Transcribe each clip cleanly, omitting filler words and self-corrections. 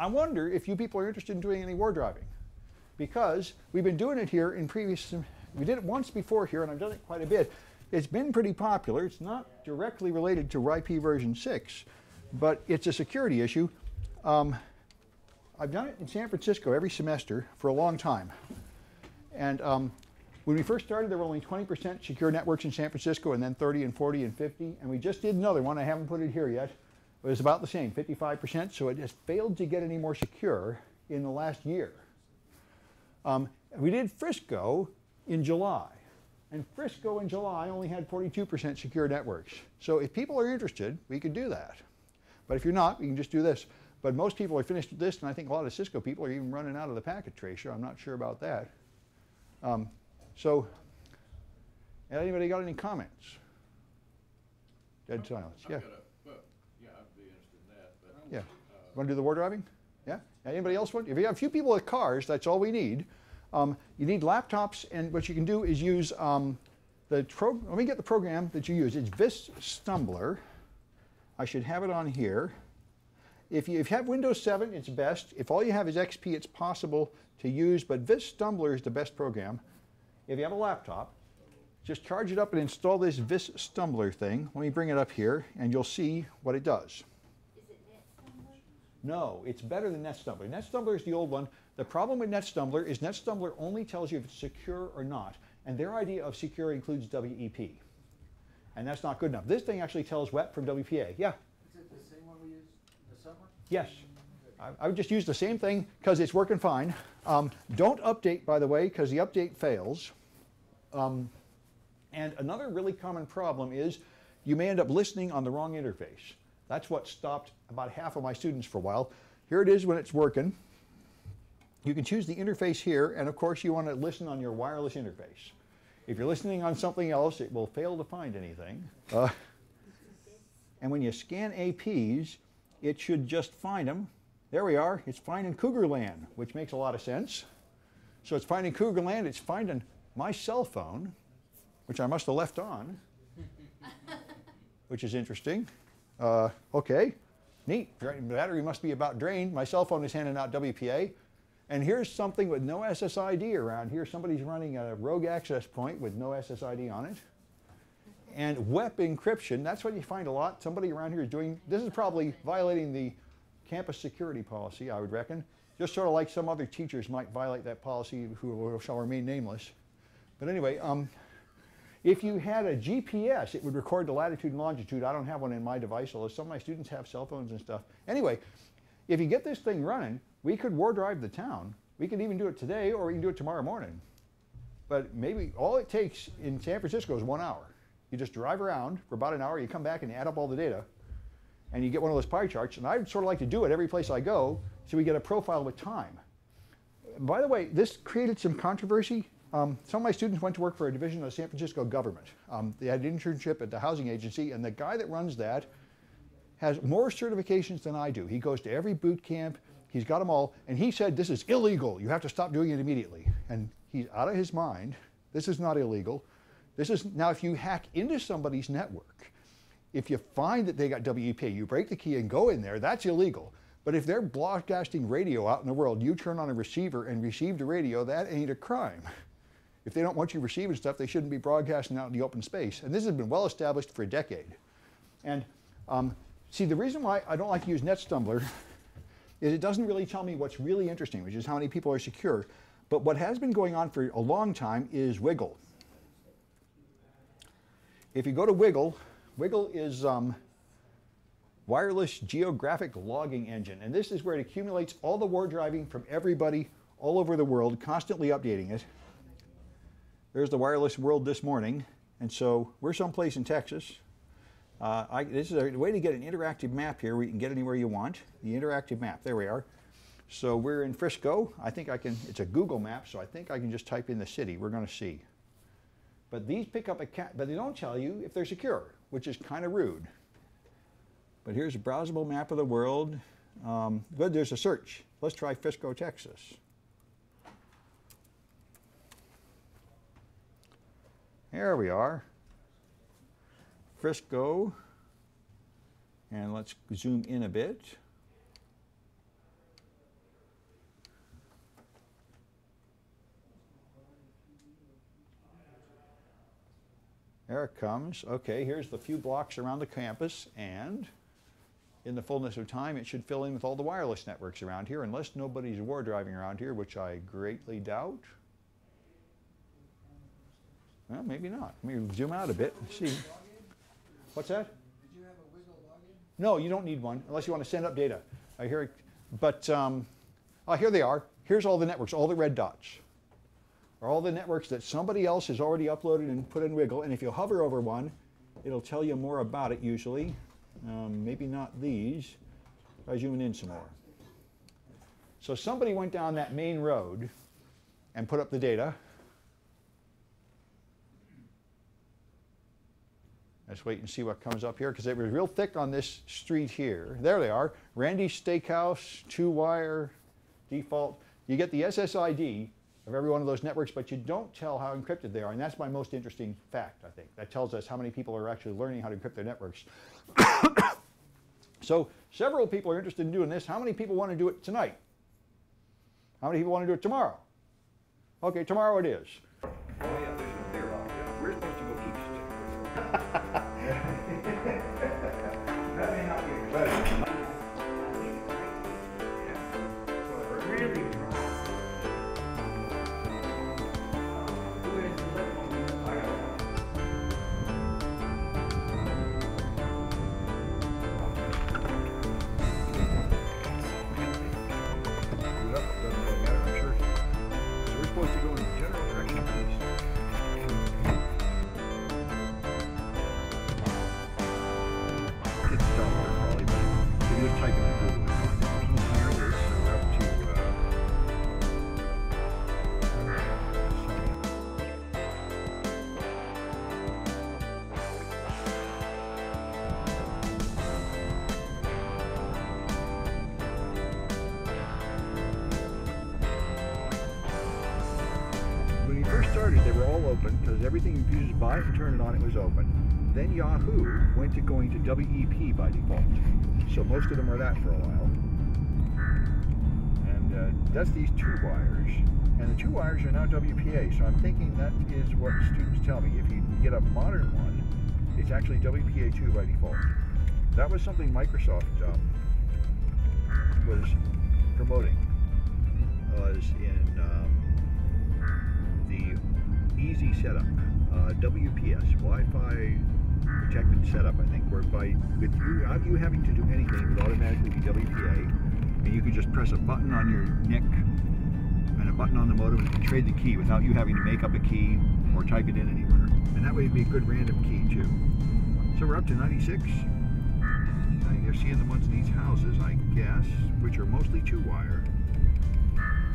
I wonder if you people are interested in doing any war driving, because we've been doing it here in previous, we did it once before here, and I've done it quite a bit. It's been pretty popular. It's not directly related to WIP version 6, but it's a security issue. I've done it in San Francisco every semester for a long time. And when we first started, there were only 20% secure networks in San Francisco, and then 30 and 40 and 50. And we just did another one. I haven't put it here yet. It was about the same, 55%. So it has failed to get any more secure in the last year. We did Frisco in July. And Frisco in July only had 42% secure networks. So if people are interested, we could do that. But if you're not, we can just do this. But most people are finished with this, and I think a lot of Cisco people are even running out of the packet tracer. I'm not sure about that. So, anybody got any comments? Dead silence. Yeah. Yeah, I'd be interested in that. But yeah. Want to do the war driving? Yeah. Anybody else want? If you have a few people with cars, that's all we need. You need laptops, and what you can do is use let me get the program that you use. It's Vistumbler. I should have it on here. If you have Windows 7, it's best. If all you have is XP, it's possible to use, but Vistumbler is the best program. If you have a laptop, just charge it up and install this Vistumbler thing. Let me bring it up here, and you'll see what it does. Is it NetStumbler? No, it's better than NetStumbler. NetStumbler is the old one. The problem with NetStumbler is NetStumbler only tells you if it's secure or not, and their idea of secure includes WEP, and that's not good enough. This thing actually tells WEP from WPA. Yeah? Is it the same one we used this summer? Yes. I would just use the same thing because it's working fine. Don't update, by the way, because the update fails. And another really common problem is you may end up listening on the wrong interface. That's what stopped about half of my students for a while. Here it is when it's working. You can choose the interface here, and of course you want to listen on your wireless interface. If you're listening on something else, it will fail to find anything. And when you scan APs, it should just find them. There we are. It's finding Cougarland, which makes a lot of sense. So it's finding Cougarland. It's finding my cell phone, which I must have left on, which is interesting. Okay, neat. Battery must be about drained. My cell phone is handing out WPA. And here's something with no SSID around here. Somebody's running a rogue access point with no SSID on it. And WEP encryption. That's what you find a lot. Somebody around here is doing. This is probably violating the campus security policy, I would reckon, just sort of like some other teachers might violate that policy who shall remain nameless. But anyway, if you had a GPS, it would record the latitude and longitude. I don't have one in my device, although some of my students have cell phones and stuff. Anyway, if you get this thing running, we could war drive the town. We could even do it today, or we can do it tomorrow morning. But maybe all it takes in San Francisco is 1 hour. You just drive around for about an hour, you come back and add up all the data, and you get one of those pie charts, and I'd sort of like to do it every place I go, so we get a profile with time. By the way, this created some controversy. Some of my students went to work for a division of the San Francisco government. They had an internship at the housing agency, and the guy that runs that has more certifications than I do. He goes to every boot camp, he's got them all, and he said, this is illegal, you have to stop doing it immediately. And he's out of his mind. This is not illegal. This is, now if you hack into somebody's network, if you find that they got WEP, you break the key and go in there, that's illegal. But if they're broadcasting radio out in the world, you turn on a receiver and receive the radio, that ain't a crime. If they don't want you receiving stuff, they shouldn't be broadcasting out in the open space. And this has been well established for a decade. And see, the reason why I don't like to use NetStumbler is it doesn't really tell me what's really interesting, which is how many people are secure. But what has been going on for a long time is Wiggle. If you go to Wiggle, Wiggle is wireless geographic logging engine, and this is where it accumulates all the war driving from everybody all over the world, constantly updating it. There's the wireless world this morning, and so we're someplace in Texas. This is a way to get an interactive map here. We can get anywhere you want. The interactive map, there we are. So we're in Frisco. I think I can, it's a Google map, so I think I can just type in the city. We're gonna see. But these pick up a cat, but they don't tell you if they're secure, which is kind of rude. But here's a browsable map of the world. Good, there's a search. Let's try Frisco, Texas. Here we are. Frisco. And let's zoom in a bit. There it comes. Okay, here's the few blocks around the campus, and in the fullness of time, it should fill in with all the wireless networks around here, unless nobody's war driving around here, which I greatly doubt. Well, maybe not. Let me zoom out a bit and see. What's that? Did you have a Wiggle login? No, you don't need one, unless you want to send up data. I hear it, but here they are. Here's all the networks, all the red dots. Are all the networks that somebody else has already uploaded and put in Wiggle. And if you hover over one, it'll tell you more about it usually. Maybe not these. I zoom in some more. So somebody went down that main road and put up the data. Let's wait and see what comes up here, because it was real thick on this street here. There they are. Randy's Steakhouse, Two Wire, default. You get the SSID of every one of those networks, but you don't tell how encrypted they are, and that's my most interesting fact, I think. That tells us how many people are actually learning how to encrypt their networks. So several people are interested in doing this. How many people want to do it tonight? How many people want to do it tomorrow? Okay, tomorrow it is. Oh yeah, there's a beer off. We're supposed to go east. That may not be everything you used by and turn it on, it was open. Then Yahoo went to going to WEP by default. So most of them are that for a while. And that's these two wires. And the two wires are now WPA, so I'm thinking that is what students tell me. If you get a modern one, it's actually WPA2 by default. That was something Microsoft was promoting. Was in the easy setup, WPS, Wi-Fi protected setup, I think, whereby with you, without you having to do anything, it would automatically be WPA, and you could just press a button on your NIC and a button on the modem, and it can trade the key without you having to make up a key or type it in anywhere. And that way it'd be a good random key too. So we're up to 96. You're seeing the ones in these houses, I guess, which are mostly two-wire.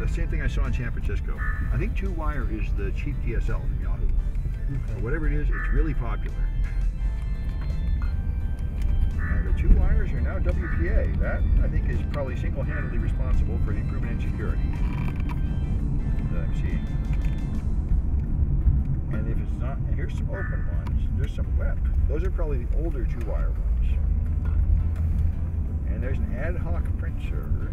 The same thing I saw in San Francisco. I think Two Wire is the cheap DSL from Yahoo. Or whatever it is, it's really popular. The two wires are now WPA. That, I think, is probably single-handedly responsible for the improvement in security that I'm seeing. And if it's not, here's some open ones. There's some WEP. Those are probably the older two-wire ones. And there's an ad hoc print server.